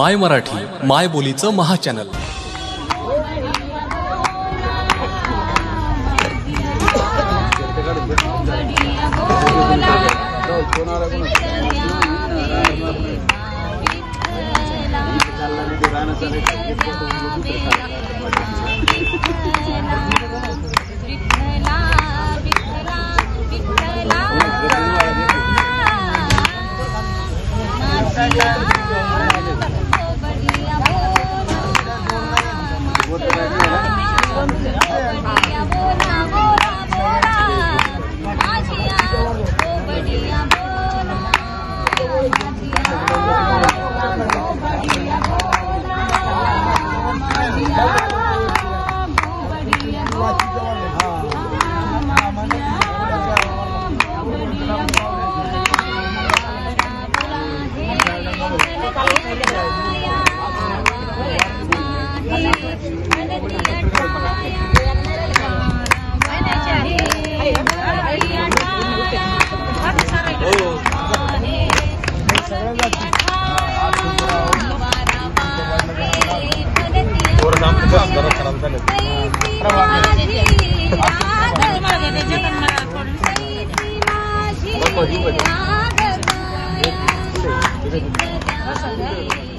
My Marathi माय बोलीचं महाचॅनल. Terima kasih.